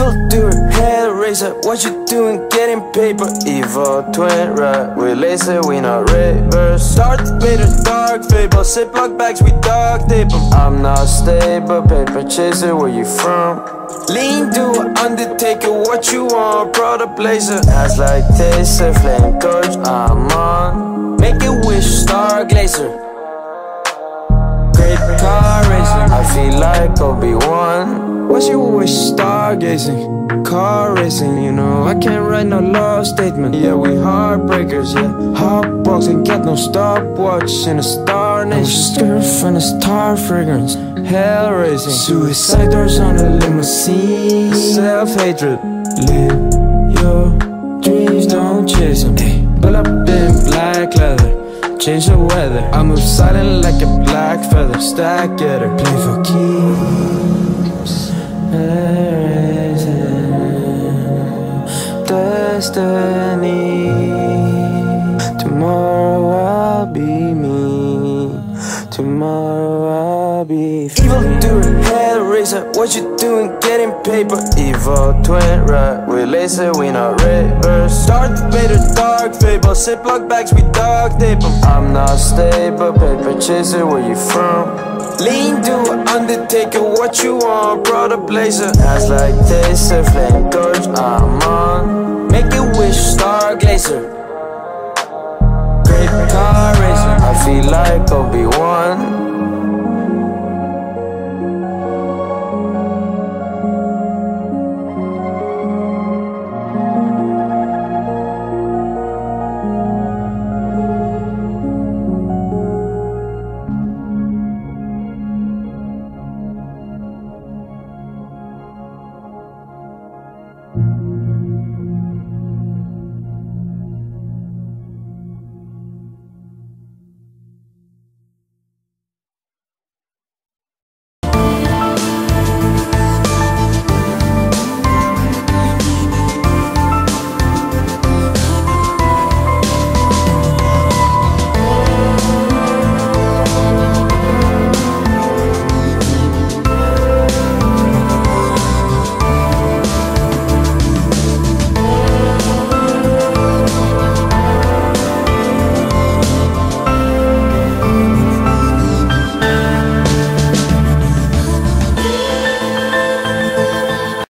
evildoer, head racer. What you doing getting paper? Evil twin, right? We laser, we not reverse. Darth Vader, dark fable. Ziploc bags, we duct tape 'em. I'm not stable, paper chaser. Where you from? Leandoer, undertaker, what you want? Prada blazer, ass like taser, flame torch, I'm on. Make a wish, star glazer, great car racer. I feel like Obi-Wan. What's your wish? Stargazing, car racing. You know I can't write no love statement. Yeah, we heartbreakers, yeah. Hotbox and get no stopwatch in a star nation. Skirt and a star fragrance. Hell raising, suicide doors on a limousine. Self-hatred, live your dreams, don't chase them. Pull up in black leather, change the weather. I move silent like a black feather. Stack getter, play for keeps. Destiny, tomorrow I'll be me. Tomorrow I'll evildoer, head racer. What you doing getting paper? Evil twin, right? We laser, we not reverse. Darth Vader, dark fable. Ziploc bags, we duct tape 'em. I'm not stable, paper chaser. Where you from? Leandoer, undertaker. What you want? Prada blazer, ass like taser, flame torch, I'm on. Make a wish, star glazer, great car racer. I feel like Obi-Wan.